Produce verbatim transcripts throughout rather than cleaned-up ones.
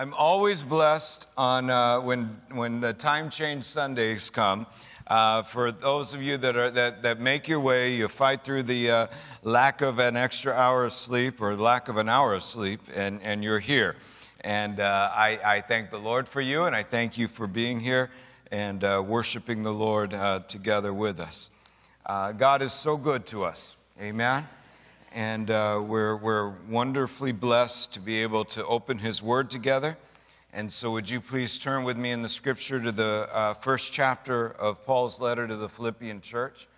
I'm always blessed on uh, when when the time change Sundays come. Uh, for those of you that are that, that make your way, you fight through the uh, lack of an extra hour of sleep or lack of an hour of sleep, and, and you're here. And uh, I, I thank the Lord for you, and I thank you for being here and uh, worshiping the Lord uh, together with us. Uh, God is so good to us. Amen. And uh, we're, we're wonderfully blessed to be able to open His Word together. And so would you please turn with me in the Scripture to the uh, first chapter of Paul's letter to the Philippian church,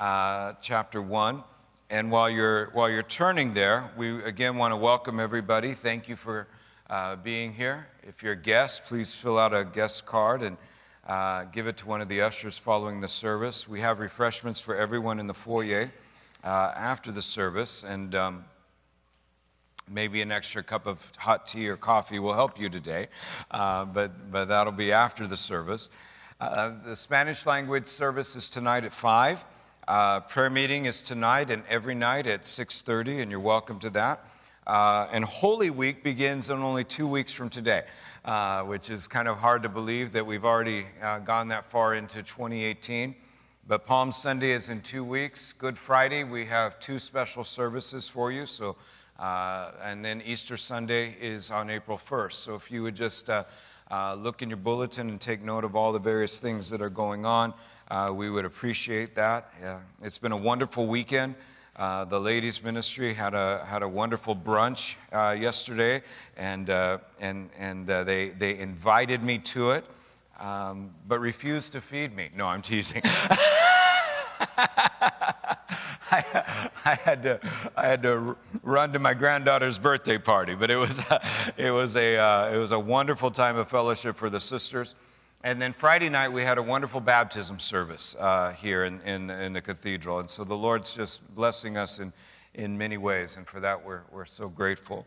uh, chapter one. And while you're, while you're turning there, we again want to welcome everybody. Thank you for uh, being here. If you're a guest, please fill out a guest card and uh, give it to one of the ushers following the service. We have refreshments for everyone in the foyer. Uh, after the service, and um, maybe an extra cup of hot tea or coffee will help you today, uh, but, but that'll be after the service. Uh, the Spanish language service is tonight at five. Uh, prayer meeting is tonight and every night at six thirty, and you're welcome to that. Uh, and Holy Week begins in only two weeks from today, uh, which is kind of hard to believe that we've already uh, gone that far into twenty eighteen. But Palm Sunday is in two weeks. Good Friday, we have two special services for you. So, uh, and then Easter Sunday is on April first. So if you would just uh, uh, look in your bulletin and take note of all the various things that are going on, uh, we would appreciate that. Yeah. It's been a wonderful weekend. Uh, the ladies' ministry had a had a wonderful brunch uh, yesterday, and uh, and and uh, they they invited me to it, um, but refused to feed me. No, I'm teasing. I, I had to I had to run to my granddaughter's birthday party, but it was a, it was a uh, it was a wonderful time of fellowship for the sisters. And then Friday night we had a wonderful baptism service uh, here in, in in the cathedral, and so the Lord's just blessing us in in many ways, and for that we're we're so grateful.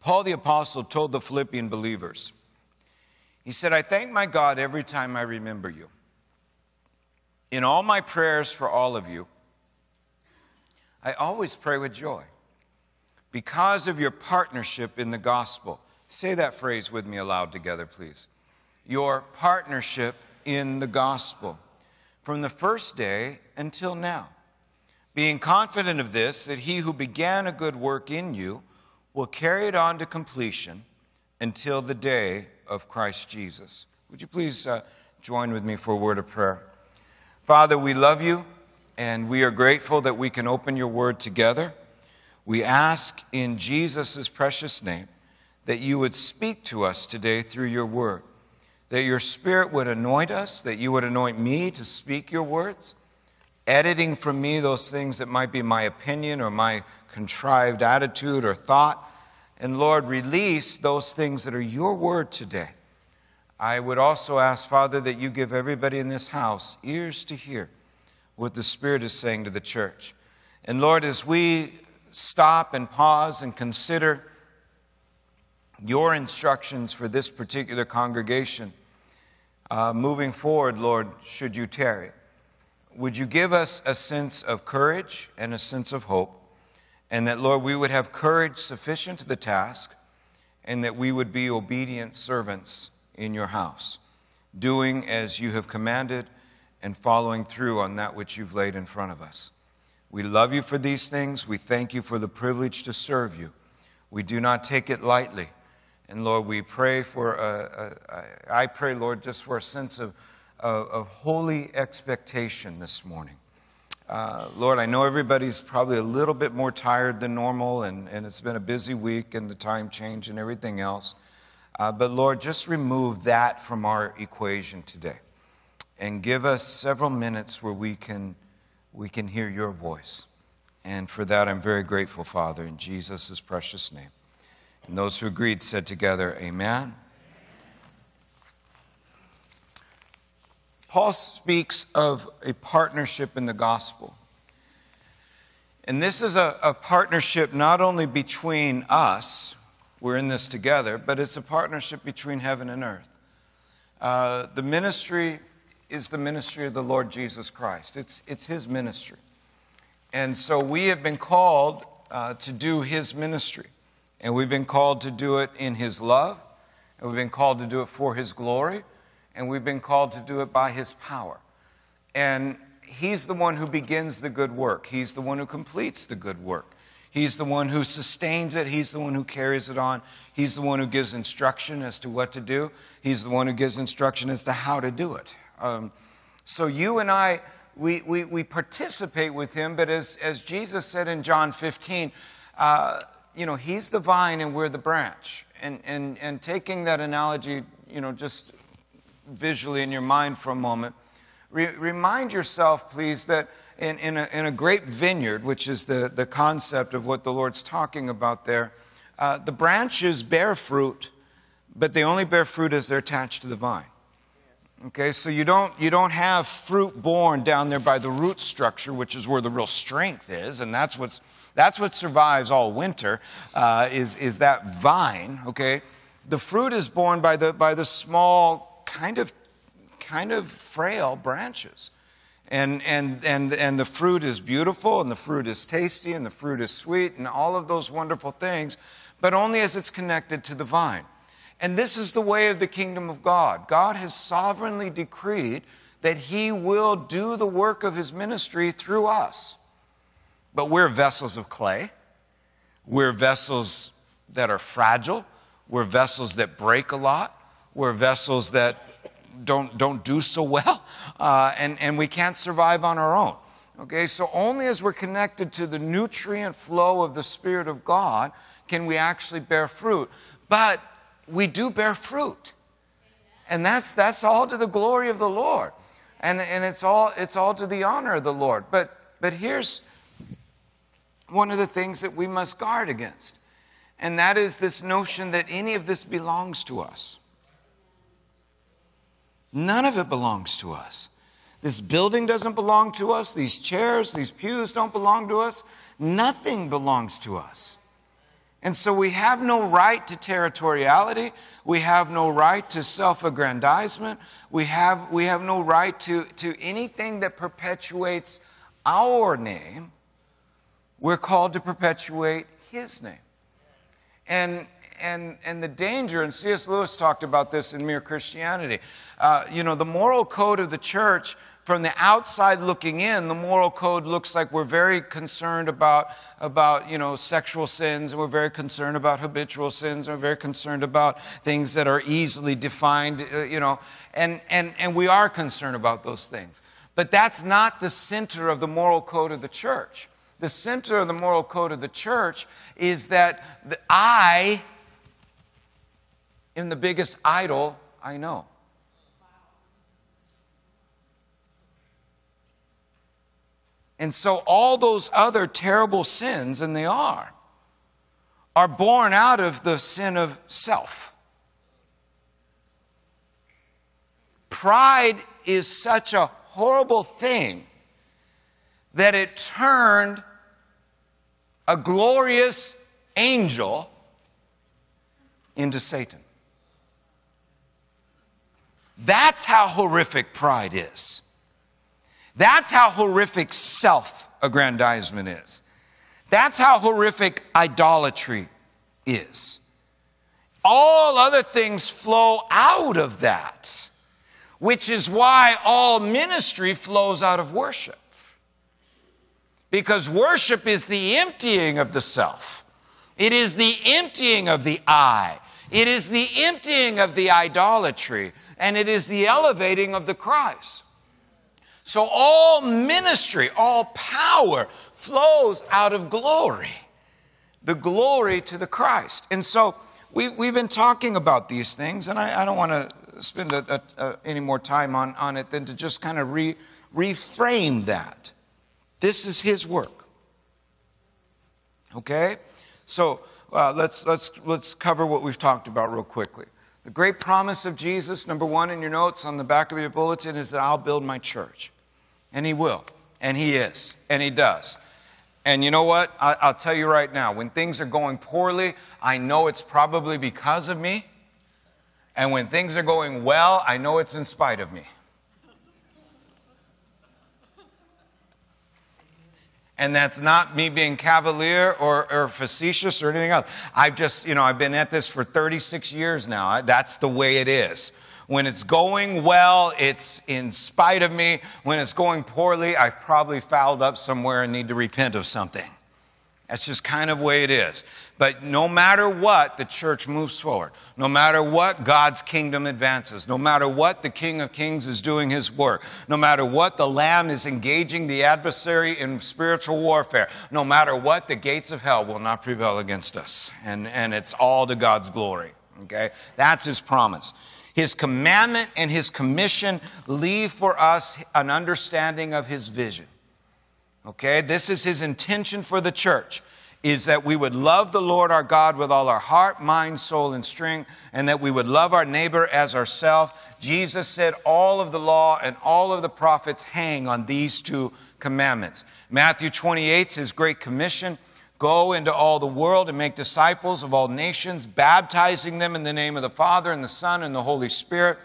Paul the Apostle told the Philippian believers, he said, "I thank my God every time I remember you. In all my prayers for all of you, I always pray with joy because of your partnership in the gospel." Say that phrase with me aloud together, please. Your partnership in the gospel from the first day until now, being confident of this, that he who began a good work in you will carry it on to completion until the day of Christ Jesus. Would you please uh, join with me for a word of prayer? Father, we love you, and we are grateful that we can open your word together. We ask in Jesus' precious name that you would speak to us today through your word, that your spirit would anoint us, that you would anoint me to speak your words, editing from me those things that might be my opinion or my contrived attitude or thought. And Lord, release those things that are your word today. I would also ask, Father, that you give everybody in this house ears to hear what the Spirit is saying to the church. And Lord, as we stop and pause and consider your instructions for this particular congregation, uh, moving forward, Lord, should you tarry, would you give us a sense of courage and a sense of hope, and that, Lord, we would have courage sufficient to the task, and that we would be obedient servants in your house, doing as you have commanded and following through on that which you've laid in front of us. We love you for these things. We thank you for the privilege to serve you. We do not take it lightly. And Lord, we pray for, a, a, I pray, Lord, just for a sense of, of, of holy expectation this morning. Uh, Lord, I know everybody's probably a little bit more tired than normal, and, and it's been a busy week and the time change and everything else. Uh, but Lord, just remove that from our equation today and give us several minutes where we can, we can hear your voice. And for that, I'm very grateful, Father, in Jesus' precious name. And those who agreed said together, amen. Paul speaks of a partnership in the gospel. And this is a, a partnership not only between us, we're in this together, but it's a partnership between heaven and earth. Uh, the ministry is the ministry of the Lord Jesus Christ. It's, it's His ministry. And so we have been called uh, to do His ministry. And we've been called to do it in His love, and we've been called to do it for His glory, and we've been called to do it by His power. And He's the one who begins the good work. He's the one who completes the good work. He's the one who sustains it. He's the one who carries it on. He's the one who gives instruction as to what to do. He's the one who gives instruction as to how to do it. Um, so you and I, we, we, we participate with Him, but as, as Jesus said in John fifteen, uh, you know, He's the vine and we're the branch. And, and, and taking that analogy, you know, just visually in your mind for a moment, re remind yourself, please, that in, in, a, in a great vineyard, which is the, the concept of what the Lord's talking about there, uh, the branches bear fruit, but they only bear fruit as they're attached to the vine. Okay, so you don't, you don't have fruit borne down there by the root structure, which is where the real strength is, and that's, what's, that's what survives all winter, uh, is, is that vine, okay? The fruit is borne by the, by the small, kind of, kind of frail branches. And, and, and, and the fruit is beautiful, and the fruit is tasty, and the fruit is sweet, and all of those wonderful things, but only as it's connected to the vine. And this is the way of the kingdom of God. God has sovereignly decreed that He will do the work of His ministry through us. But we're vessels of clay. We're vessels that are fragile. We're vessels that break a lot. We're vessels that don't, don't do so well. Uh, and, and we can't survive on our own. Okay, so only as we're connected to the nutrient flow of the Spirit of God can we actually bear fruit. But we do bear fruit, and that's, that's all to the glory of the Lord, and, and it's, all, it's all to the honor of the Lord. But, but here's one of the things that we must guard against, and that is this notion that any of this belongs to us. None of it belongs to us. This building doesn't belong to us. These chairs, these pews don't belong to us. Nothing belongs to us. And so we have no right to territoriality. We have no right to self-aggrandizement. We have, we have no right to, to anything that perpetuates our name. We're called to perpetuate His name. And, and, and the danger, and C S Lewis talked about this in Mere Christianity, uh, you know, the moral code of the church. From the outside looking in, the moral code looks like we're very concerned about, about you know, sexual sins, and we're very concerned about habitual sins, and we're very concerned about things that are easily defined, uh, you know, and, and, and we are concerned about those things. But that's not the center of the moral code of the church. The center of the moral code of the church is that the, I am the biggest idol I know. And so all those other terrible sins, and they are, are born out of the sin of self. Pride is such a horrible thing that it turned a glorious angel into Satan. That's how horrific pride is. That's how horrific self-aggrandizement is. That's how horrific idolatry is. All other things flow out of that, which is why all ministry flows out of worship. Because worship is the emptying of the self. It is the emptying of the I. It is the emptying of the idolatry. And it is the elevating of the Christ. So all ministry, all power flows out of glory, the glory to the Christ. And so we, we've been talking about these things, and I, I don't want to spend a, a, a, any more time on, on it than to just kind of re, reframe that. This is His work. Okay? So uh, let's, let's, let's cover what we've talked about real quickly. The great promise of Jesus, number one in your notes on the back of your bulletin, is that I'll build my church. And He will, and He is, and He does. And you know what? I, I'll tell you right now, when things are going poorly, I know it's probably because of me. And when things are going well, I know it's in spite of me. And that's not me being cavalier or, or facetious or anything else. I've just, you know, I've been at this for thirty-six years now. That's the way it is. When it's going well, it's in spite of me. When it's going poorly, I've probably fouled up somewhere and need to repent of something. That's just kind of the way it is. But no matter what, the church moves forward. No matter what, God's kingdom advances. No matter what, the King of Kings is doing his work. No matter what, the Lamb is engaging the adversary in spiritual warfare. No matter what, the gates of hell will not prevail against us. And, and it's all to God's glory. Okay? That's his promise. His commandment and his commission leave for us an understanding of his vision. Okay, this is his intention for the church, is that we would love the Lord our God with all our heart, mind, soul, and strength, and that we would love our neighbor as ourselves. Jesus said all of the law and all of the prophets hang on these two commandments. Matthew twenty-eight is his great commission. Go into all the world and make disciples of all nations, baptizing them in the name of the Father and the Son and the Holy Spirit.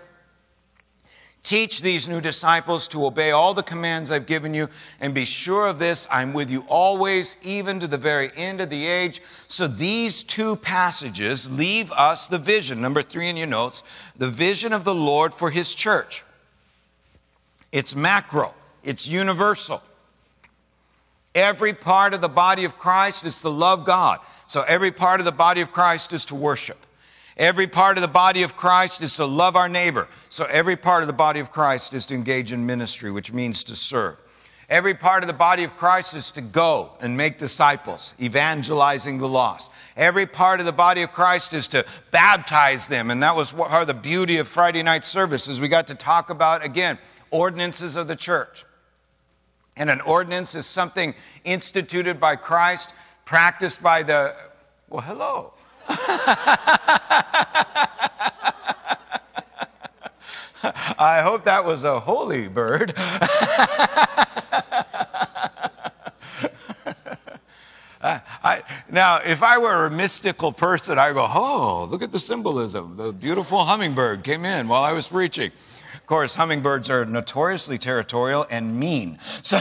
Teach these new disciples to obey all the commands I've given you, and be sure of this, I'm with you always, even to the very end of the age. So these two passages leave us the vision, number three in your notes, the vision of the Lord for his church. It's macro, it's universal. Every part of the body of Christ is to love God. So every part of the body of Christ is to worship. Every part of the body of Christ is to love our neighbor. So every part of the body of Christ is to engage in ministry, which means to serve. Every part of the body of Christ is to go and make disciples, evangelizing the lost. Every part of the body of Christ is to baptize them. And that was what are the beauty of Friday night services. We got to talk about, again, ordinances of the church. And an ordinance is something instituted by Christ, practiced by the, well, hello. I hope that was a holy bird. I, I, now, if I were a mystical person, I'd go, oh, look at the symbolism. The beautiful hummingbird came in while I was preaching. Of course, hummingbirds are notoriously territorial and mean. So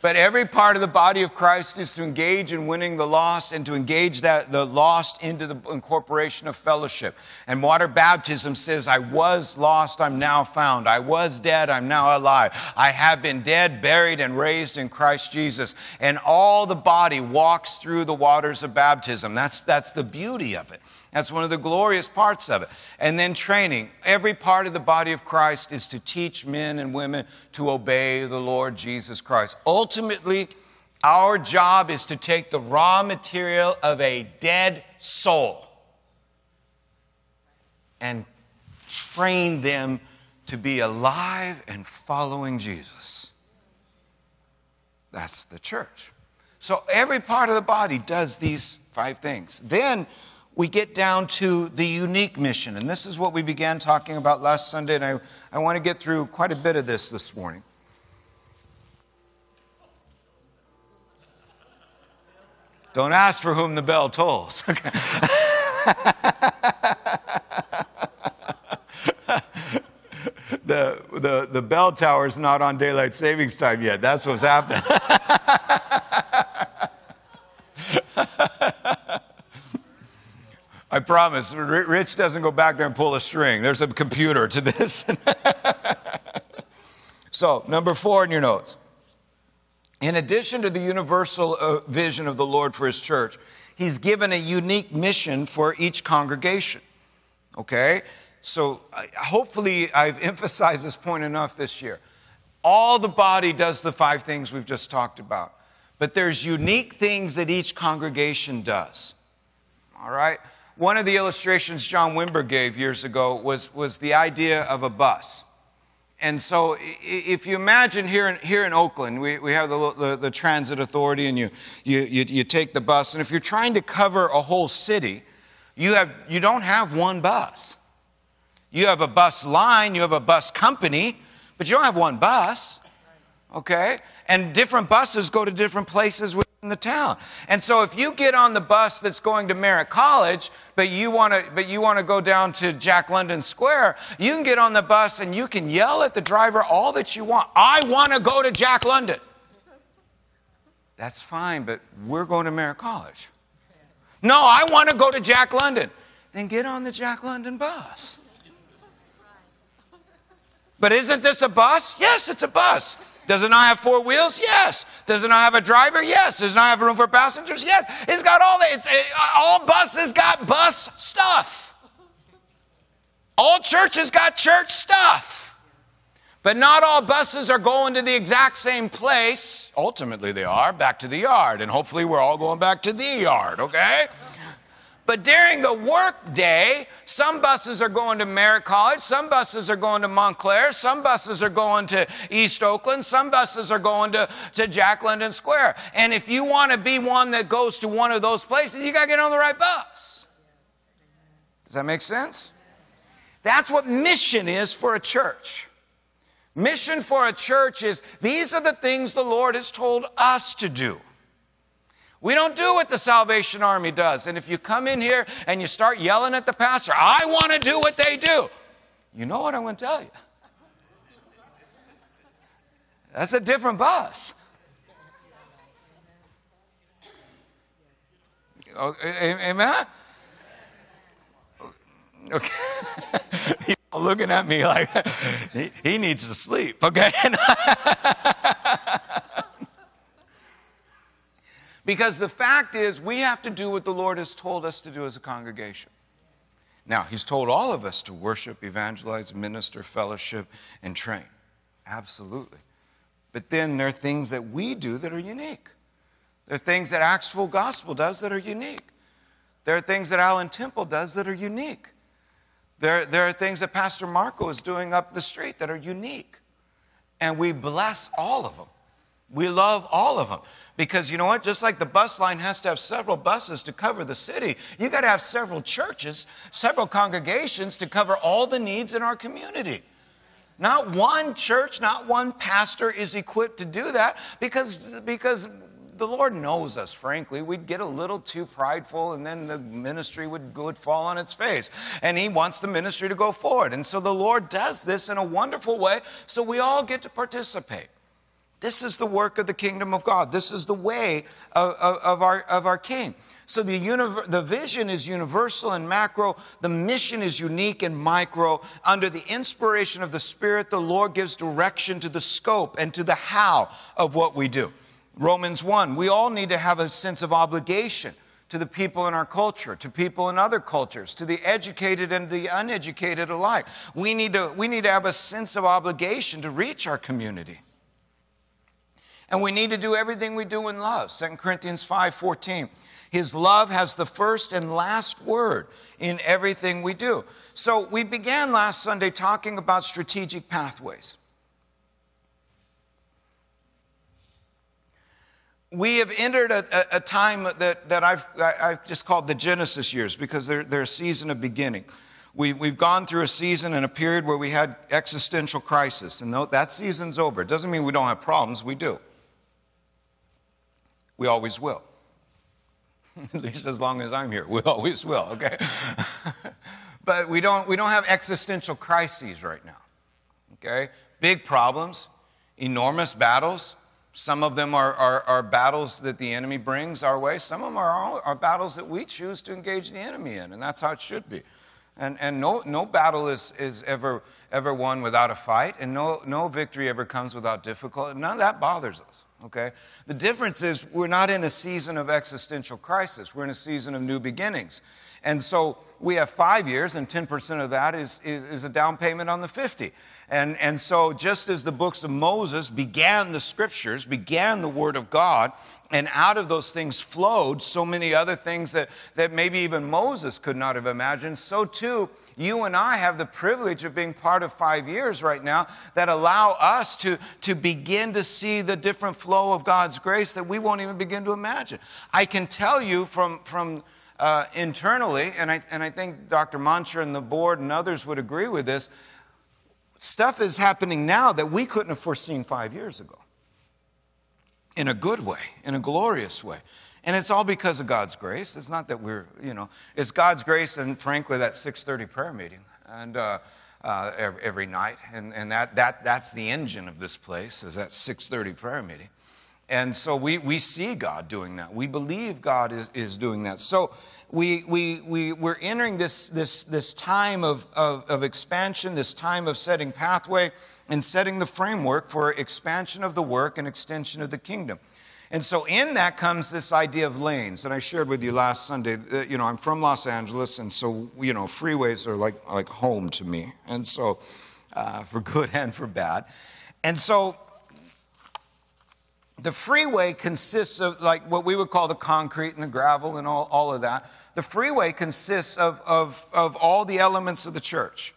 but every part of the body of Christ is to engage in winning the lost and to engage that, the lost into the incorporation of fellowship. And water baptism says, I was lost, I'm now found. I was dead, I'm now alive. I have been dead, buried, and raised in Christ Jesus. And all the body walks through the waters of baptism. That's, that's the beauty of it. That's one of the glorious parts of it. And then training. Every part of the body of Christ is to teach men and women to obey the Lord Jesus Christ. Ultimately, our job is to take the raw material of a dead soul and train them to be alive and following Jesus. That's the church. So every part of the body does these five things. Then we get down to the unique mission. And this is what we began talking about last Sunday, and I, I want to get through quite a bit of this this morning. Don't ask for whom the bell tolls. Okay. the, the, the bell tower is not on daylight savings time yet. That's what's happening. I promise, Rich doesn't go back there and pull a string. There's a computer to this. So, number four in your notes. In addition to the universal vision of the Lord for his church, he's given a unique mission for each congregation. Okay? So, hopefully I've emphasized this point enough this year. All the body does the five things we've just talked about. But there's unique things that each congregation does. All right? One of the illustrations John Wimber gave years ago was, was the idea of a bus. And so if you imagine here in, here in Oakland, we, we have the, the, the transit authority, and you, you, you, you take the bus. And if you're trying to cover a whole city, you, have, you don't have one bus. You have a bus line, you have a bus company, but you don't have one bus, okay? And different buses go to different places with in the town. And so if you get on the bus that's going to Merritt College, but you want to but you want to go down to Jack London Square, you can get on the bus and you can yell at the driver all that you want. I want to go to Jack London. That's fine, but we're going to Merritt College. No, I want to go to Jack London. Then get on the Jack London bus. But isn't this a bus? Yes, it's a bus. Does it not have four wheels? Yes. Does it not have a driver? Yes. Does it not have room for passengers? Yes. It's got all that. It's, it, all buses got bus stuff. All churches got church stuff. But not all buses are going to the exact same place. Ultimately, they are back to the yard. And hopefully, we're all going back to the yard, okay? But during the work day, some buses are going to Merritt College, some buses are going to Montclair, some buses are going to East Oakland, some buses are going to, to Jack London Square. And if you want to be one that goes to one of those places, you got to get on the right bus. Does that make sense? That's what mission is for a church. Mission for a church is these are the things the Lord has told us to do. We don't do what the Salvation Army does. And if you come in here and you start yelling at the pastor, I want to do what they do, you know what I'm going to tell you. That's a different bus. Amen? Okay. You're looking at me like, he, he needs to sleep, okay? Because the fact is, we have to do what the Lord has told us to do as a congregation. Now, He's told all of us to worship, evangelize, minister, fellowship, and train. Absolutely. But then there are things that we do that are unique. There are things that Acts Full Gospel does that are unique. There are things that Alan Temple does that are unique. There, there are things that Pastor Marco is doing up the street that are unique. And we bless all of them. We love all of them because, you know what, just like the bus line has to have several buses to cover the city, you got to have several churches, several congregations to cover all the needs in our community. Not one church, not one pastor is equipped to do that because, because the Lord knows us, frankly. We'd get a little too prideful and then the ministry would, would fall on its face. And He wants the ministry to go forward. And so the Lord does this in a wonderful way so we all get to participate. This is the work of the kingdom of God. This is the way of, of, of, our, of our King. So the, univer- the vision is universal and macro. The mission is unique and micro. Under the inspiration of the Spirit, the Lord gives direction to the scope and to the how of what we do. Romans one, we all need to have a sense of obligation to the people in our culture, to people in other cultures, to the educated and the uneducated alike. We need to, we need to have a sense of obligation to reach our community. And we need to do everything we do in love. Second Corinthians five fourteen. His love has the first and last word in everything we do. So we began last Sunday talking about strategic pathways. We have entered a, a, a time that, that I've, I've just called the Genesis years because they're, they're a season of beginning. We, we've gone through a season and a period where we had existential crisis. And that season's over. It doesn't mean we don't have problems. We do. We always will. At least as long as I'm here, we always will, okay? But we don't, we don't have existential crises right now, okay? Big problems, enormous battles. Some of them are, are, are battles that the enemy brings our way. Some of them are, are battles that we choose to engage the enemy in, and that's how it should be. And, and no, no battle is, is ever, ever won without a fight, and no, no victory ever comes without difficulty. None of that bothers us. Okay? The difference is we're not in a season of existential crisis. We're in a season of new beginnings. And so we have five years, and ten percent of that is, is, is a down payment on the fifty. And, and so just as the books of Moses began the scriptures, began the word of God, and out of those things flowed so many other things that, that maybe even Moses could not have imagined, so too you and I have the privilege of being part of five years right now that allow us to, to begin to see the different flow of God's grace that we won't even begin to imagine. I can tell you from, from uh, internally, and I, and I think Doctor Moncher and the board and others would agree with this, stuff is happening now that we couldn't have foreseen five years ago. in a good way, in a glorious way. And it's all because of God's grace. It's not that we're, you know, it's God's grace and, frankly, that six thirty prayer meeting and uh, uh, every, every night. And, and that, that that's the engine of this place, is that six thirty prayer meeting. And so we, we see God doing that. We believe God is, is doing that. So we, we, we, we're entering this, this, this time of, of, of expansion, this time of setting pathway and setting the framework for expansion of the work and extension of the kingdom. And so in that comes this idea of lanes. And I shared with you last Sunday, that, you know, I'm from Los Angeles, and so, you know, freeways are like, like home to me. And so, uh, for good and for bad. And so the freeway consists of, like, what we would call the concrete and the gravel and all, all of that. The freeway consists of, of, of all the elements of the church.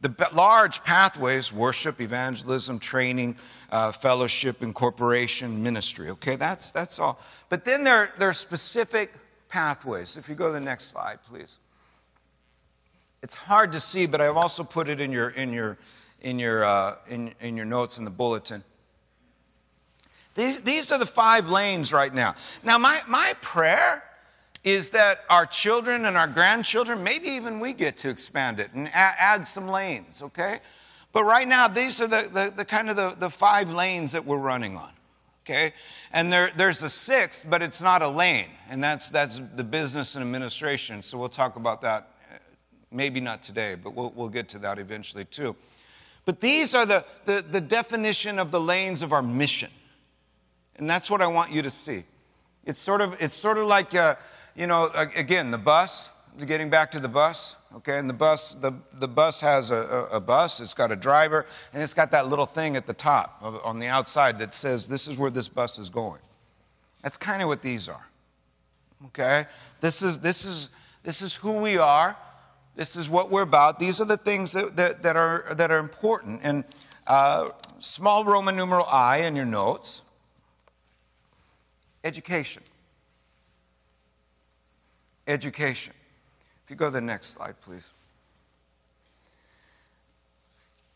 The large pathways, worship, evangelism, training, uh, fellowship, incorporation, ministry. Okay, that's, that's all. But then there, there are specific pathways. If you go to the next slide, please. It's hard to see, but I've also put it in your, in your, in your, uh, in, in your notes in the bulletin. These, these are the five lanes right now. Now, my, my prayer is that our children and our grandchildren, maybe even we get to expand it and add, add some lanes, okay? But right now, these are the, the, the kind of the, the five lanes that we're running on, okay? And there, there's a sixth, but it's not a lane, and that's, that's the business and administration, so we'll talk about that, maybe not today, but we'll, we'll get to that eventually too. But these are the, the, the definition of the lanes of our mission, and that's what I want you to see. It's sort of, it's sort of like... Uh, You know, again, the bus, getting back to the bus, okay, and the bus, the, the bus has a, a, a bus, it's got a driver, and it's got that little thing at the top of, on the outside that says, this is where this bus is going. That's kind of what these are, okay? This is, this is, this is who we are. This is what we're about. These are the things that, that, that, are, that are important. And uh, small Roman numeral I in your notes, education. Education. If you go to the next slide, please.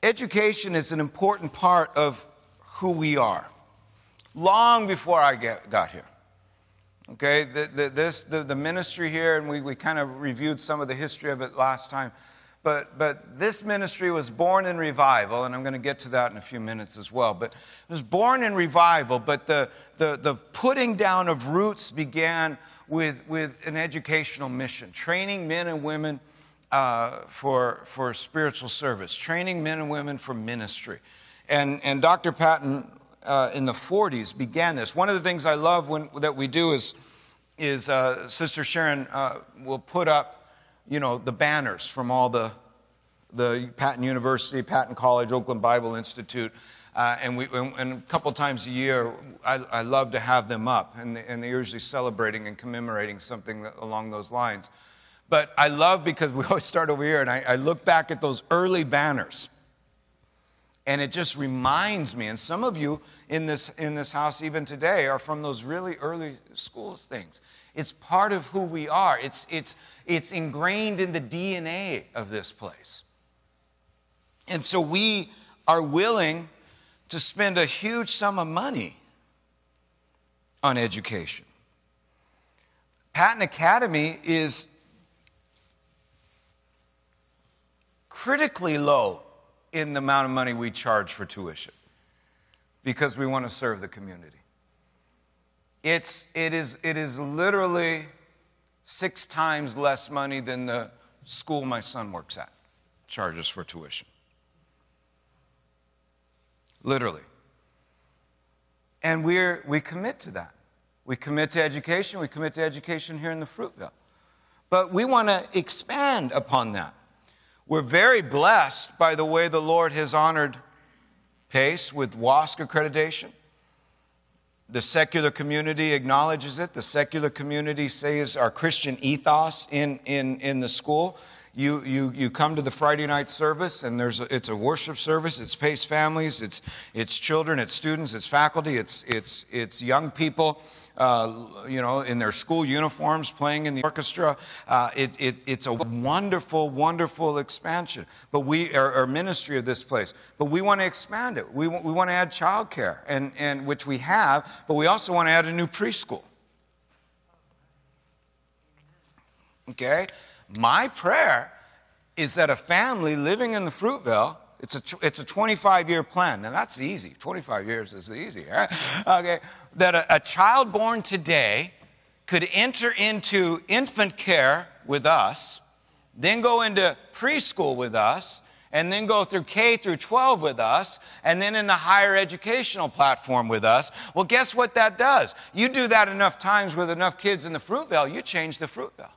Education is an important part of who we are. Long before I get, got here, okay, the, the, this, the, the ministry here, and we, we kind of reviewed some of the history of it last time, but, but this ministry was born in revival, and I'm going to get to that in a few minutes as well, but it was born in revival, but the, the, the putting down of roots began With, with an educational mission, training men and women uh, for, for spiritual service, training men and women for ministry. And, and Doctor Patton uh, in the forties began this. One of the things I love when, that we do is, is uh, Sister Sharon uh, will put up, you know, the banners from all the, the Patton University, Patton College, Oakland Bible Institute. Uh, and, we, and a couple times a year, I, I love to have them up, and, and they're usually celebrating and commemorating something that, along those lines. But I love, because we always start over here, and I, I look back at those early banners, and it just reminds me, and some of you in this, in this house even today are from those really early schools things. It's part of who we are. It's, it's, it's ingrained in the D N A of this place. And so we are willing to spend a huge sum of money on education. Patton Academy is critically low in the amount of money we charge for tuition because we want to serve the community. It's, it is, it is literally six times less money than the school my son works at charges for tuition. Literally. And we're, we commit to that. We commit to education. We commit to education here in the Fruitvale. But we want to expand upon that. We're very blessed by the way the Lord has honored Pace with W A S C accreditation. The secular community acknowledges it. The secular community says our Christian ethos in, in, in the school. You, you, you come to the Friday night service, and there's a, it's a worship service. It's Pace families, it's, it's children, it's students, it's faculty, it's, it's, it's young people uh, you know, in their school uniforms playing in the orchestra. Uh, it, it, it's a wonderful, wonderful expansion. But we are our ministry of this place. But we want to expand it. We want, we want to add childcare, and, and which we have. But we also want to add a new preschool. Okay, my prayer is that a family living in the Fruitvale. It's a, it's a twenty-five year plan. Now, that's easy. twenty-five years is easy, all right? Okay. That a, a child born today could enter into infant care with us, then go into preschool with us, and then go through K through twelve with us, and then in the higher educational platform with us. Well, guess what that does? You do that enough times with enough kids in the Fruitvale, you change the Fruitvale.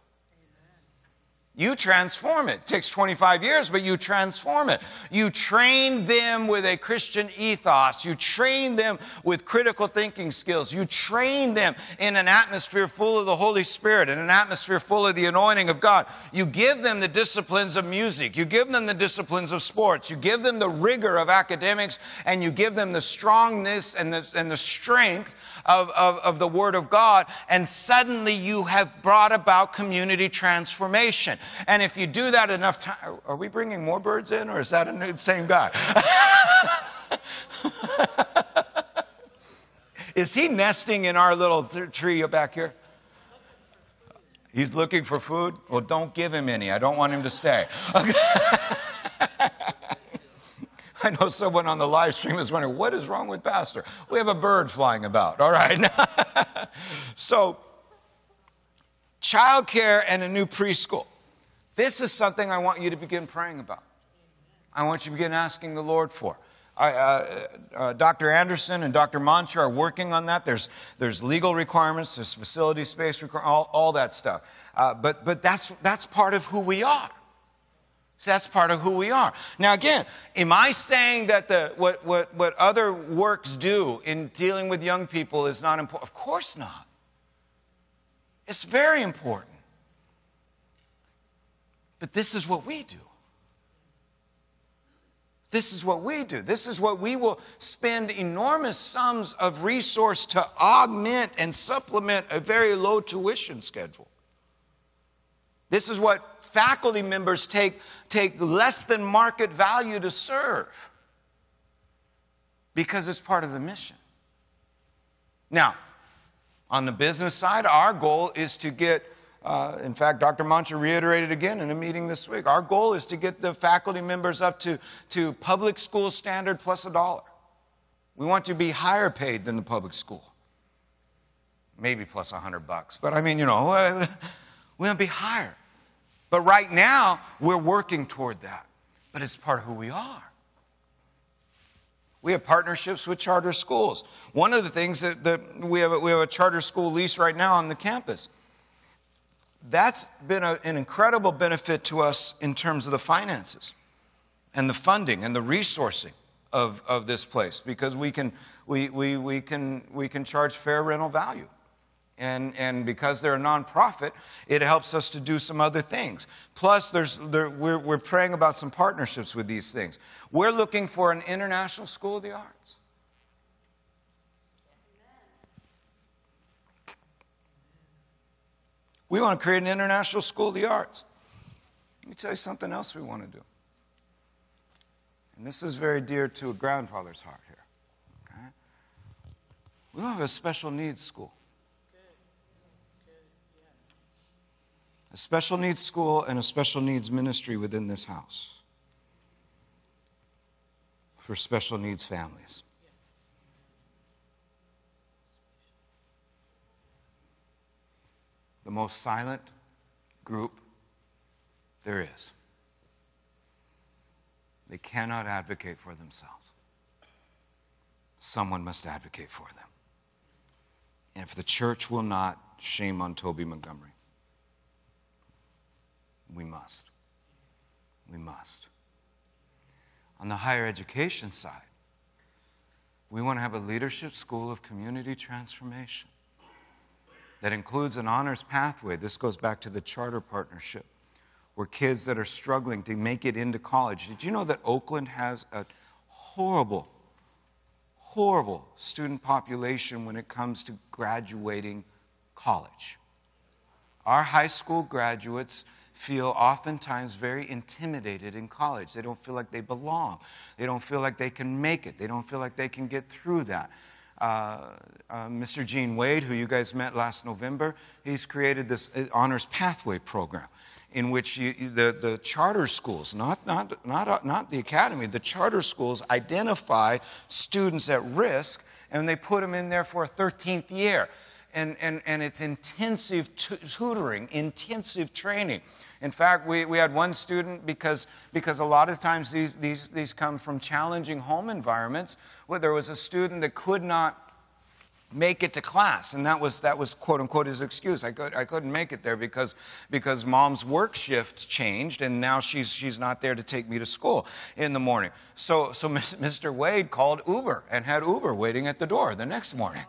You transform it. It takes twenty-five years, but you transform it. You train them with a Christian ethos. You train them with critical thinking skills. You train them in an atmosphere full of the Holy Spirit, in an atmosphere full of the anointing of God. You give them the disciplines of music. You give them the disciplines of sports. You give them the rigor of academics, and you give them the strongness and the, and the strength of, of, of the Word of God, and suddenly you have brought about community transformation. And if you do that enough time, are we bringing more birds in, or is that the same guy? Is he nesting in our little tree back here? He's looking for food? Well, don't give him any. I don't want him to stay. Okay. I know someone on the live stream is wondering, what is wrong with Pastor? We have a bird flying about. All right. So, childcare and a new preschool. This is something I want you to begin praying about. I want you to begin asking the Lord for. I, uh, uh, Doctor Anderson and Doctor Moncher are working on that. There's, there's legal requirements, there's facility space requirements, all, all that stuff. Uh, but but that's, that's part of who we are. So that's part of who we are. Now, again, am I saying that the, what, what, what other works do in dealing with young people is not important? Of course not. It's very important. But this is what we do. This is what we do. This is what we will spend enormous sums of resource to augment and supplement a very low tuition schedule. This is what faculty members take, take less than market value to serve, because it's part of the mission. Now, on the business side, our goal is to get Uh, in fact, Doctor Moncher reiterated again in a meeting this week, our goal is to get the faculty members up to, to public school standard plus a dollar. We want to be higher paid than the public school. Maybe plus a hundred bucks, but I mean, you know, uh, we want to be higher. But right now, we're working toward that. But it's part of who we are. We have partnerships with charter schools. One of the things that, that we, have a, we have a charter school lease right now on the campus. That's been a, an incredible benefit to us in terms of the finances and the funding and the resourcing of, of this place, because we can, we, we, we, can, we can charge fair rental value. And, and because they're a nonprofit, it helps us to do some other things. Plus, there's, there, we're, we're praying about some partnerships with these things. We're looking for an international school of the arts. We want to create an international school of the arts. Let me tell you something else we want to do. And this is very dear to a grandfather's heart here. Okay? We want to have a special needs school. A special needs school and a special needs ministry within this house for special needs families. The most silent group there is. They cannot advocate for themselves. Someone must advocate for them. And if the church will not, shame on Tobey Montgomery. We must. We must. On the higher education side, we want to have a leadership school of community transformation. That includes an honors pathway. This goes back to the charter partnership, where kids that are struggling to make it into college. Did you know that Oakland has a horrible, horrible student population when it comes to graduating college. Our high school graduates feel oftentimes very intimidated in college. They don't feel like they belong. They don't feel like they can make it. They don't feel like they can get through that. Uh, uh, Mister Gene Wade, who you guys met last November, he's created this Honors Pathway program in which you, the, the charter schools, not, not, not, not the academy, the charter schools identify students at risk and they put them in there for a thirteenth year. And, and, and it's intensive tu- tutoring, intensive training. In fact, we, we had one student, because, because a lot of times these, these, these come from challenging home environments, where there was a student that could not make it to class. And that was, that was quote unquote, his excuse. I, could, I couldn't make it there because, because mom's work shift changed and now she's, she's not there to take me to school in the morning. So, so Mister Wade called Uber and had Uber waiting at the door the next morning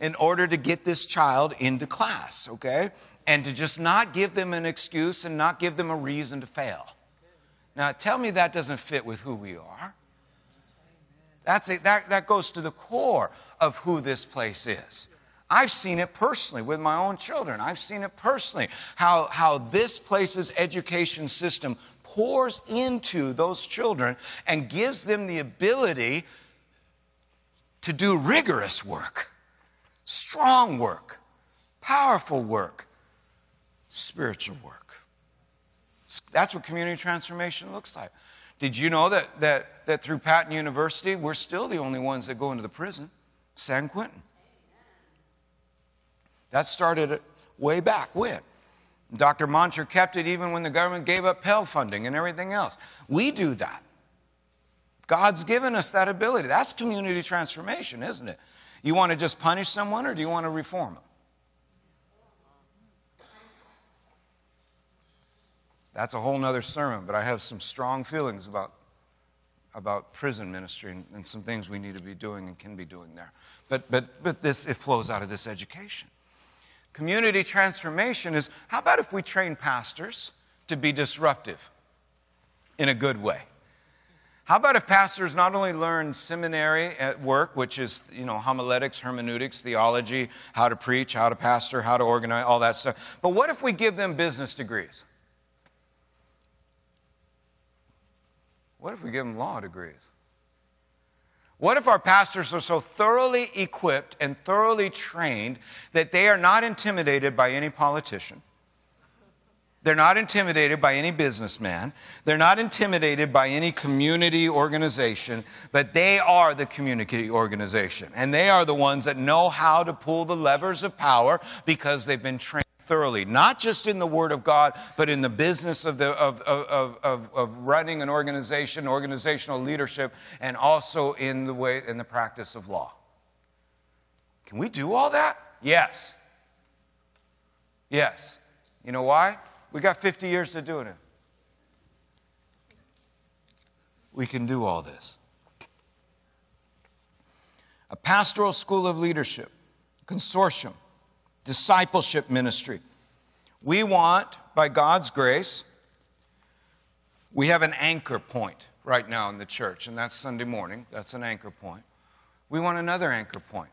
in order to get this child into class, okay? And to just not give them an excuse and not give them a reason to fail. Now, tell me that doesn't fit with who we are. That's it. That, that goes to the core of who this place is. I've seen it personally with my own children. I've seen it personally, how, how this place's education system pours into those children and gives them the ability to do rigorous work. Strong work, powerful work, spiritual work. That's what community transformation looks like. Did you know that, that, that through Patton University, we're still the only ones that go into the prison, San Quentin? That started way back when. Doctor Moncher kept it even when the government gave up Pell funding and everything else. We do that. God's given us that ability. That's community transformation, isn't it? You want to just punish someone or do you want to reform them? That's a whole nother sermon, but I have some strong feelings about, about prison ministry and, and some things we need to be doing and can be doing there. But, but, but this, it flows out of this education. Community transformation is, how about if we train pastors to be disruptive in a good way? How about if pastors not only learn seminary at work, which is, you know, homiletics, hermeneutics, theology, how to preach, how to pastor, how to organize, all that stuff. But what if we give them business degrees? What if we give them law degrees? What if our pastors are so thoroughly equipped and thoroughly trained that they are not intimidated by any politician? They're not intimidated by any businessman. They're not intimidated by any community organization, but they are the community organization. And they are the ones that know how to pull the levers of power because they've been trained thoroughly, not just in the Word of God, but in the business of, the, of, of, of, of running an organization, organizational leadership, and also in the, way, in the practice of law. Can we do all that? Yes. Yes. You know why? We got fifty years to do it in. We can do all this. A pastoral school of leadership, consortium, discipleship ministry. We want, by God's grace, we have an anchor point right now in the church, and that's Sunday morning. That's an anchor point. We want another anchor point.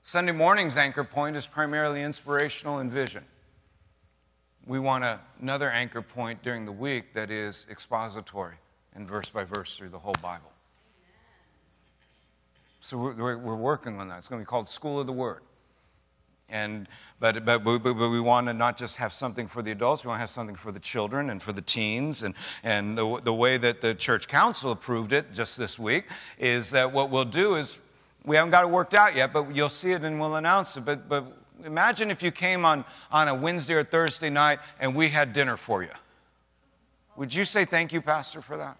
Sunday morning's anchor point is primarily inspirational and vision. We want a, another anchor point during the week that is expository and verse by verse through the whole Bible. So we're, we're working on that. It's going to be called School of the Word. And, but, but, but we want to not just have something for the adults, we want to have something for the children and for the teens. And, and the, the way that the church council approved it just this week is that what we'll do is, we haven't got it worked out yet, but you'll see it and we'll announce it. But, but imagine if you came on, on a Wednesday or Thursday night and we had dinner for you. Would you say thank you, Pastor, for that?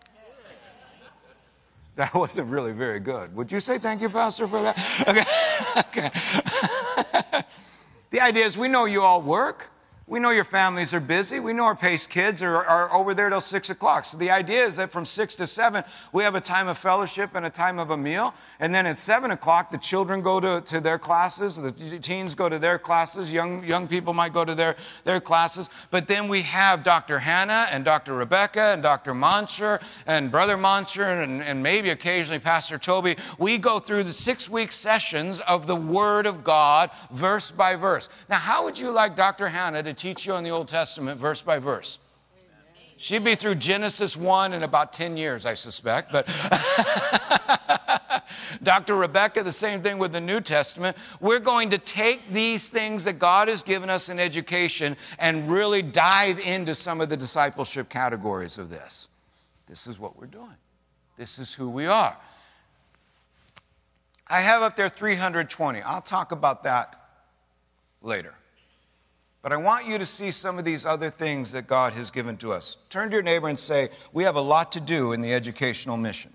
That wasn't really very good. Would you say thank you, Pastor, for that? Okay. Okay. The idea is we know you all work. We know your families are busy. We know our Pace kids are, are over there till six o'clock. So the idea is that from six to seven, we have a time of fellowship and a time of a meal. And then at seven o'clock, the children go to, to their classes. The teens go to their classes. Young, young people might go to their, their classes. But then we have Doctor Hannah and Doctor Rebecca and Doctor Moncher and Brother Moncher and, and maybe occasionally Pastor Tobey. We go through the six-week sessions of the Word of God verse by verse. Now, how would you like Doctor Hannah to teach you on the Old Testament verse by verse? She'd be through Genesis one in about ten years, I suspect. But Doctor Rebecca, the same thing with the New Testament. We're going to take these things that God has given us in education and really dive into some of the discipleship categories of this. This is what we're doing. This is who we are. I have up there three hundred twenty. I'll talk about that later. But I want you to see some of these other things that God has given to us. Turn to your neighbor and say, we have a lot to do in the educational mission.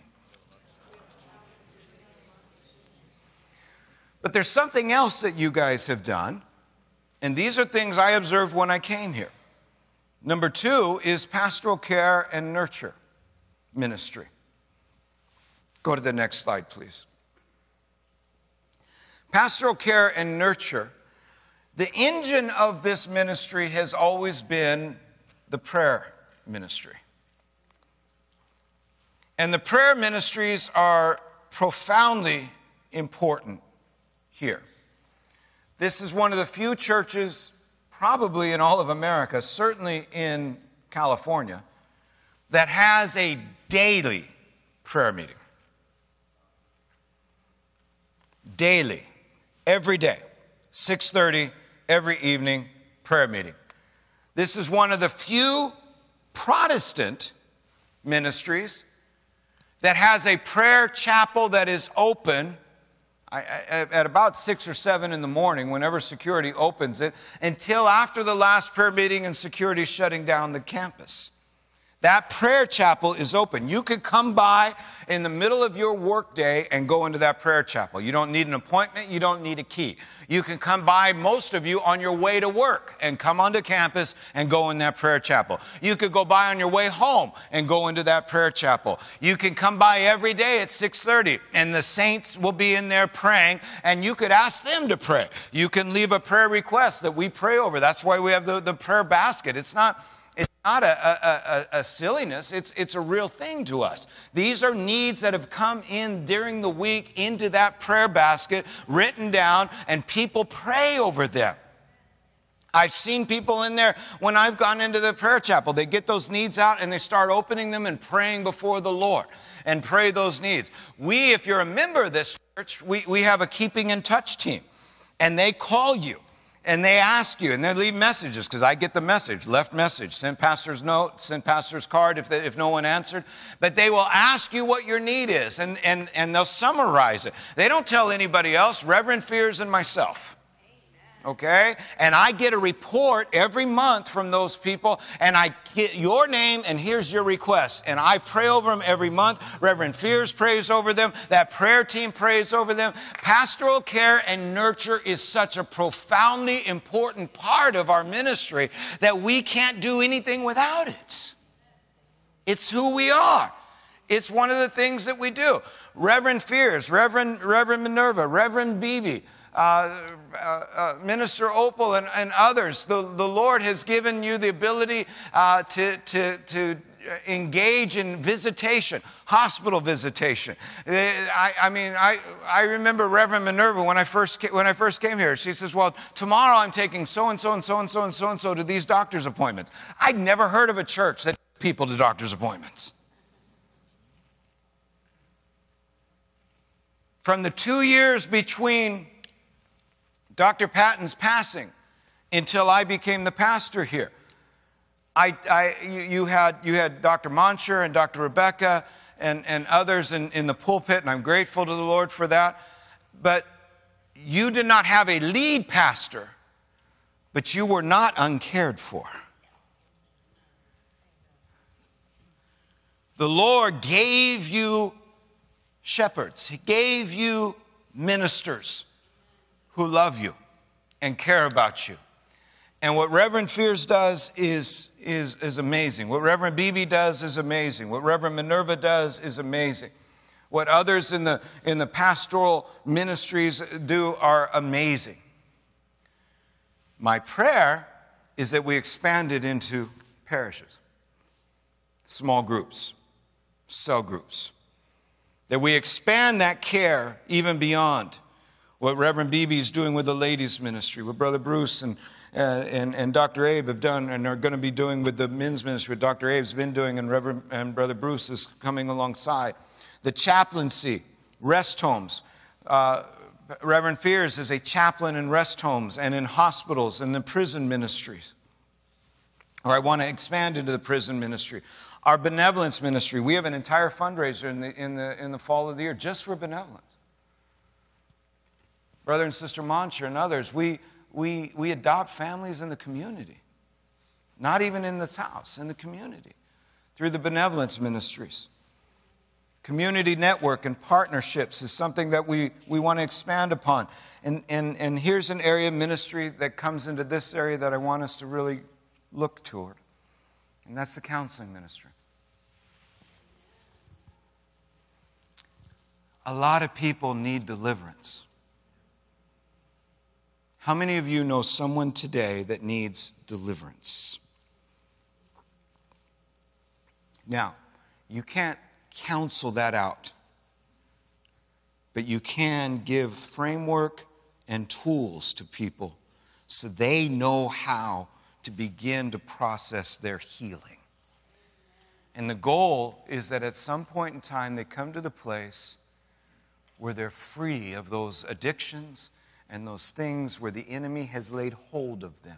But there's something else that you guys have done, and these are things I observed when I came here. Number two is pastoral care and nurture ministry. Go to the next slide, please. Pastoral care and nurture. The engine of this ministry has always been the prayer ministry. And the prayer ministries are profoundly important here. This is one of the few churches, probably in all of America, certainly in California, that has a daily prayer meeting. Daily, every day, six thirty. Every evening prayer meeting. This is one of the few Protestant ministries that has a prayer chapel that is open at about six or seven in the morning, whenever security opens it, until after the last prayer meeting and security shutting down the campus. That prayer chapel is open. You could come by in the middle of your workday and go into that prayer chapel. You don't need an appointment. You don't need a key. You can come by, most of you, on your way to work and come onto campus and go in that prayer chapel. You could go by on your way home and go into that prayer chapel. You can come by every day at six thirty and the saints will be in there praying and you could ask them to pray. You can leave a prayer request that we pray over. That's why we have the, the prayer basket. It's not... Not a, a, a, a silliness, it's, it's a real thing to us. These are needs that have come in during the week into that prayer basket, written down, and people pray over them. I've seen people in there, when I've gone into the prayer chapel, they get those needs out and they start opening them and praying before the Lord and pray those needs. We, if you're a member of this church, we, we have a keeping in touch team, and they call you. And they ask you, and they leave messages, because I get the message, left message, send pastor's note, send pastor's card if, they, if no one answered. But they will ask you what your need is, and, and, and they'll summarize it. They don't tell anybody else, Reverend Fears and myself. Okay? And I get a report every month from those people, and I get your name, and here's your request. And I pray over them every month. Reverend Fears prays over them. That prayer team prays over them. Pastoral care and nurture is such a profoundly important part of our ministry that we can't do anything without it. It's who we are. It's one of the things that we do. Reverend Fears, Reverend, Reverend Minerva, Reverend Beebe, Uh, uh, uh, Minister Opal and, and others, the, the Lord has given you the ability uh, to, to, to engage in visitation, hospital visitation. I, I mean, I, I remember Reverend Minerva when I, first came, when I first came here. She says, well, tomorrow I'm taking so-and-so and so-and-so and so-and-so to these doctor's appointments. I'd never heard of a church that took people to doctor's appointments. From the two years between Doctor Patton's passing until I became the pastor here. I, I, you, you, had, you had Doctor Moncher and Doctor Rebecca and, and others in, in the pulpit, and I'm grateful to the Lord for that. But you did not have a lead pastor, but you were not uncared for. The Lord gave you shepherds. He gave you ministers who love you and care about you. And what Reverend Fears does is, is, is amazing. What Reverend Beebe does is amazing. What Reverend Minerva does is amazing. What others in the, in the pastoral ministries do are amazing. My prayer is that we expand it into parishes, small groups, cell groups, that we expand that care even beyond what Reverend Beebe is doing with the ladies' ministry, what Brother Bruce and, uh, and, and Doctor Abe have done and are going to be doing with the men's ministry, what Doctor Abe's been doing and, Reverend, and Brother Bruce is coming alongside. The chaplaincy, rest homes. Uh, Reverend Fears is a chaplain in rest homes and in hospitals and the prison ministries. Or I want to expand into the prison ministry. Our benevolence ministry. We have an entire fundraiser in the, in the, in the fall of the year just for benevolence. Brother and Sister Moncher and others, we, we, we adopt families in the community. Not even in this house, in the community. Through the benevolence ministries. Community network and partnerships is something that we, we want to expand upon. And, and, and here's an area of ministry that comes into this area that I want us to really look toward. And that's the counseling ministry. A lot of people need deliverance. How many of you know someone today that needs deliverance? Now, you can't counsel that out. But you can give framework and tools to people so they know how to begin to process their healing. And the goal is that at some point in time they come to the place where they're free of those addictions and those things where the enemy has laid hold of them.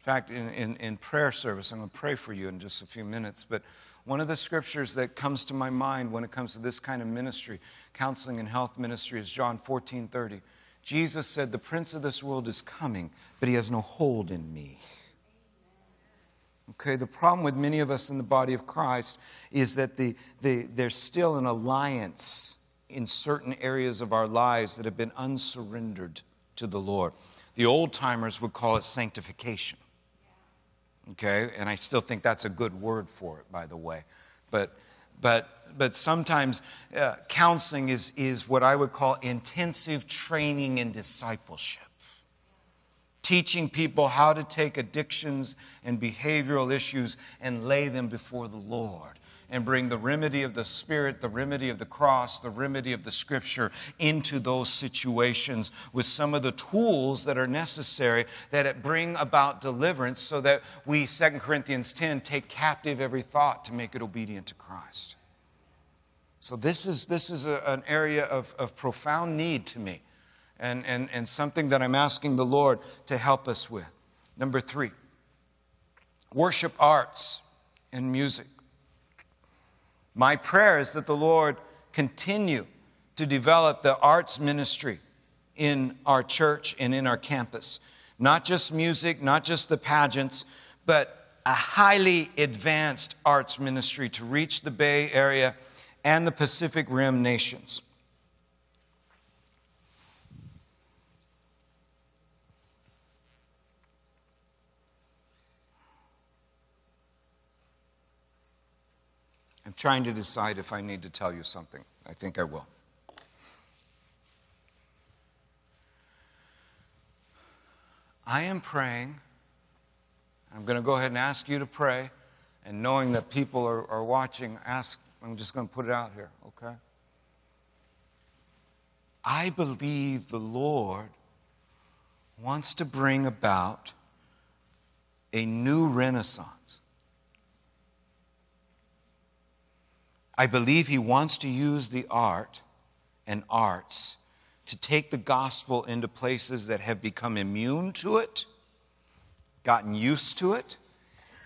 In fact, in, in, in prayer service, I'm going to pray for you in just a few minutes, but one of the scriptures that comes to my mind when it comes to this kind of ministry, counseling and health ministry, is John fourteen thirty. Jesus said, "The prince of this world is coming, but he has no hold in me." Okay, the problem with many of us in the body of Christ is that the, the, there's still an alliance in certain areas of our lives that have been unsurrendered to the Lord. The old-timers would call it sanctification. Okay, and I still think that's a good word for it, by the way. But, but, but sometimes uh, counseling is, is what I would call intensive training in discipleship. Teaching people how to take addictions and behavioral issues and lay them before the Lord. And bring the remedy of the Spirit, the remedy of the cross, the remedy of the Scripture into those situations with some of the tools that are necessary that bring about deliverance so that we, Second Corinthians ten, take captive every thought to make it obedient to Christ. So this is, this is a, an area of, of profound need to me and, and, and something that I'm asking the Lord to help us with. Number three, worship arts and music. My prayer is that the Lord continue to develop the arts ministry in our church and in our campus. Not just music, not just the pageants, but a highly advanced arts ministry to reach the Bay Area and the Pacific Rim nations. I'm trying to decide if I need to tell you something. I think I will. I am praying. I'm going to go ahead and ask you to pray. And knowing that people are, are watching, ask. I'm just going to put it out here, okay? I believe the Lord wants to bring about a new renaissance. I believe he wants to use the art and arts to take the gospel into places that have become immune to it, gotten used to it,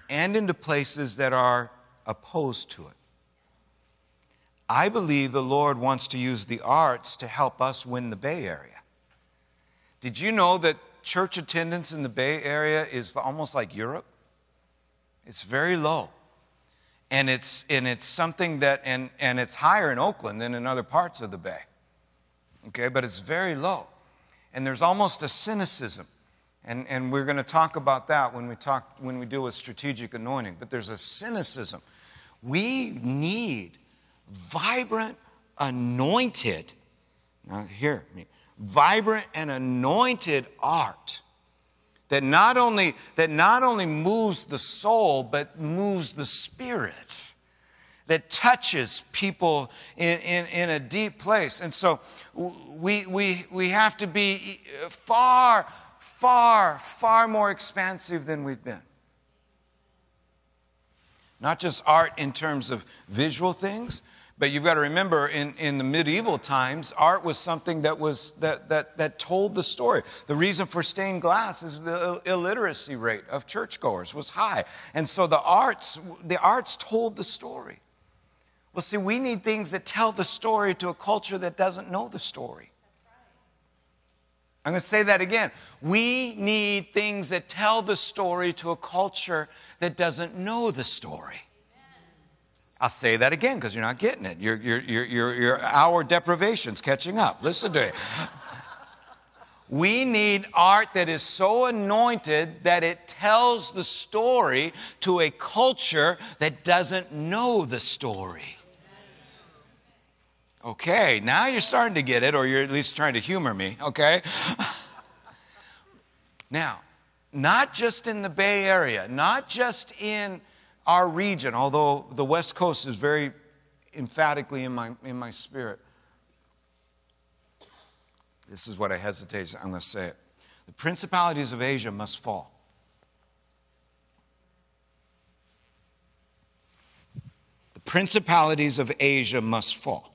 and into places that are opposed to it. I believe the Lord wants to use the arts to help us win the Bay Area. Did you know that church attendance in the Bay Area is almost like Europe? It's very low. And it's, and it's something that, and, and it's higher in Oakland than in other parts of the Bay. Okay, but it's very low. And there's almost a cynicism And, and we're going to talk about that when we, talk, when we do a strategic anointing. But there's a cynicism. We need vibrant, anointed, now hear me, vibrant and anointed art that not only, that not only moves the soul, but moves the spirit, that touches people in, in, in a deep place. And so we, we, we have to be far, far, far more expansive than we've been. Not just art in terms of visual things, but you've got to remember, in, in the medieval times, art was something that, was, that, that, that told the story. The reason for stained glass is the illiteracy rate of churchgoers was high. And so the arts, the arts told the story. Well, see, we need things that tell the story to a culture that doesn't know the story. That's right. I'm going to say that again. We need things that tell the story to a culture that doesn't know the story. I'll say that again because you're not getting it. Your, your, your, your, your hour deprivation's catching up. Listen to it. We need art that is so anointed that it tells the story to a culture that doesn't know the story. Okay, now you're starting to get it, or you're at least trying to humor me, okay? Now, not just in the Bay Area, not just in our region, although the West Coast is very emphatically in my, in my spirit. This is what I hesitate, I'm going to say it. The principalities of Asia must fall. The principalities of Asia must fall.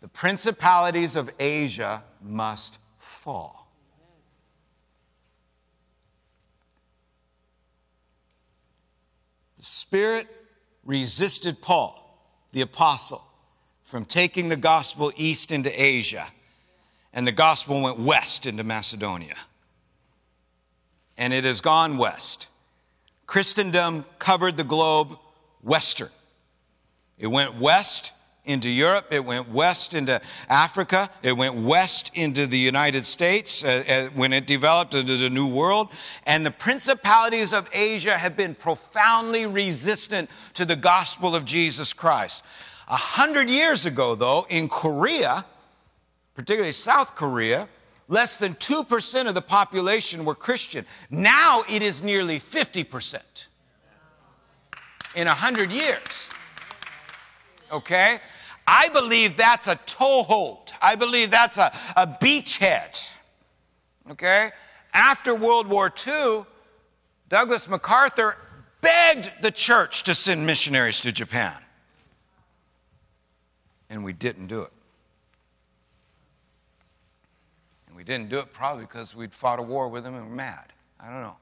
The principalities of Asia must fall. The Spirit resisted Paul, the apostle, from taking the gospel east into Asia. And the gospel went west into Macedonia. And it has gone west. Christendom covered the globe western. It went west into Europe. It went west into Africa. It went west into the United States uh, uh, when it developed into the New World. And the principalities of Asia have been profoundly resistant to the gospel of Jesus Christ. A hundred years ago, though, in Korea, particularly South Korea, less than two percent of the population were Christian. Now it is nearly fifty percent in a hundred years. Okay? I believe that's a toehold. I believe that's a, a beachhead. Okay? After World War Two, Douglas MacArthur begged the church to send missionaries to Japan. And we didn't do it. And we didn't do it probably because we'd fought a war with them and were mad. I don't know.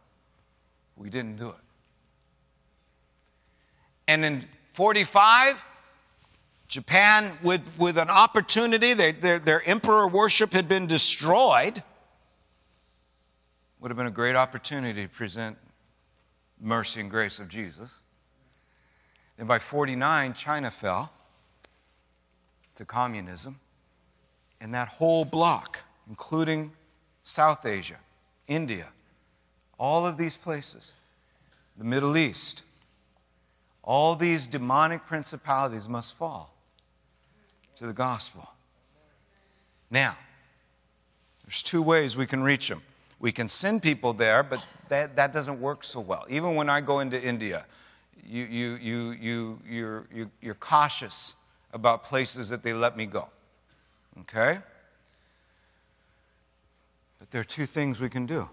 We didn't do it. And in forty-five... Japan, with, with an opportunity, they, their, their emperor worship had been destroyed. Would have been a great opportunity to present mercy and grace of Jesus. And by forty-nine, China fell to communism. And that whole block, including South Asia, India, all of these places, the Middle East, all these demonic principalities must fall to the gospel. Now, there's two ways we can reach them. We can send people there, but that, that doesn't work so well. Even when I go into India, you, you, you, you, you're, you, you're cautious about places that they let me go. Okay? But there are two things we can do.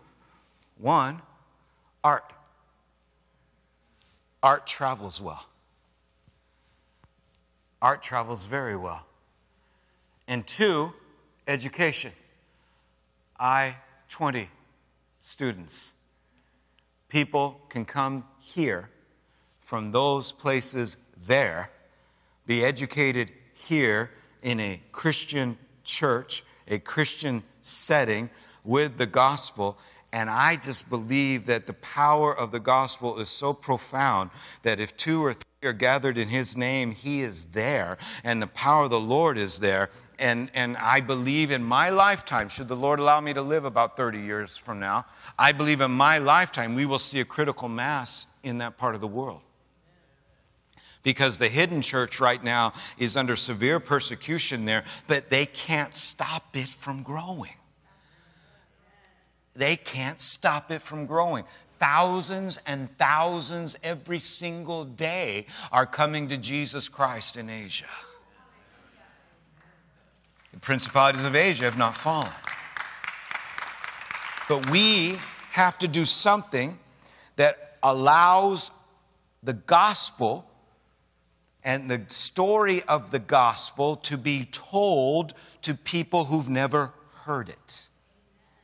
One, art. Art travels well. Art travels very well. And two, education. I twenty students. People can come here from those places there, be educated here in a Christian church, a Christian setting with the gospel. And I just believe that the power of the gospel is so profound that if two or three are gathered in his name, he is there, and the power of the Lord is there, And, and I believe in my lifetime, should the Lord allow me to live about thirty years from now, I believe in my lifetime we will see a critical mass in that part of the world. Because the hidden church right now is under severe persecution there, but they can't stop it from growing. They can't stop it from growing. Thousands and thousands every single day are coming to Jesus Christ in Asia. The principalities of Asia have not fallen. But we have to do something that allows the gospel and the story of the gospel to be told to people who've never heard it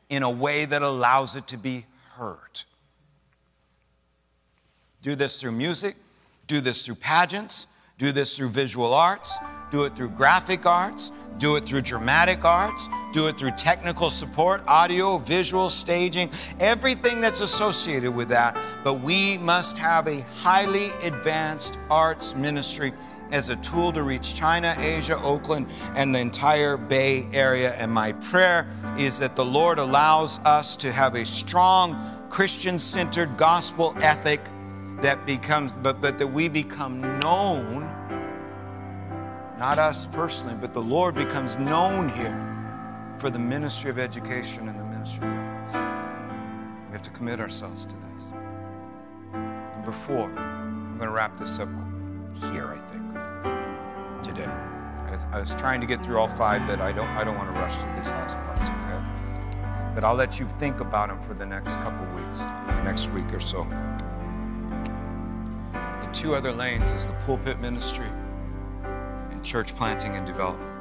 in a way that allows it to be heard. Do this through music, do this through pageants, do this through visual arts, do it through graphic arts, do it through dramatic arts, do it through technical support, audio, visual, staging, everything that's associated with that. But we must have a highly advanced arts ministry as a tool to reach China, Asia, Oakland, and the entire Bay Area. And my prayer is that the Lord allows us to have a strong Christian-centered gospel ethic that becomes, but, but that we become known, not us personally, but the Lord becomes known here for the ministry of education and the ministry of arts. We have to commit ourselves to this. Number four, I'm going to wrap this up here, I think, today. I was, I was trying to get through all five, but I don't, I don't want to rush through these last parts, okay? But I'll let you think about them for the next couple weeks, the next week or so. Two other lanes is the pulpit ministry and church planting and development.